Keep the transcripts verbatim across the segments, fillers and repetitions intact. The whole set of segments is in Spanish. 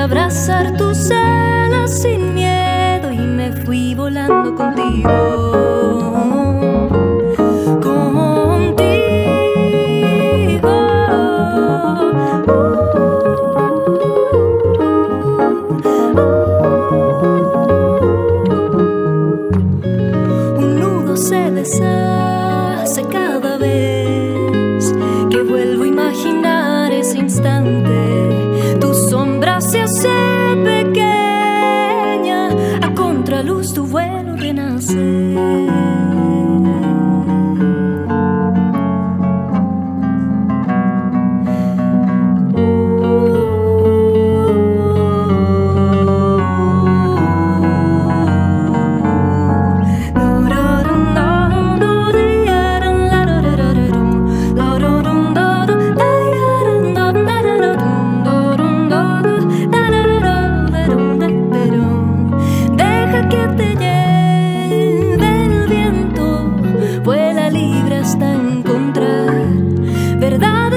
abrazar tus alas sin miedo y me fui volando contigo.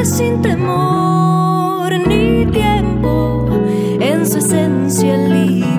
Sin temor ni tiempo, en su esencia libre.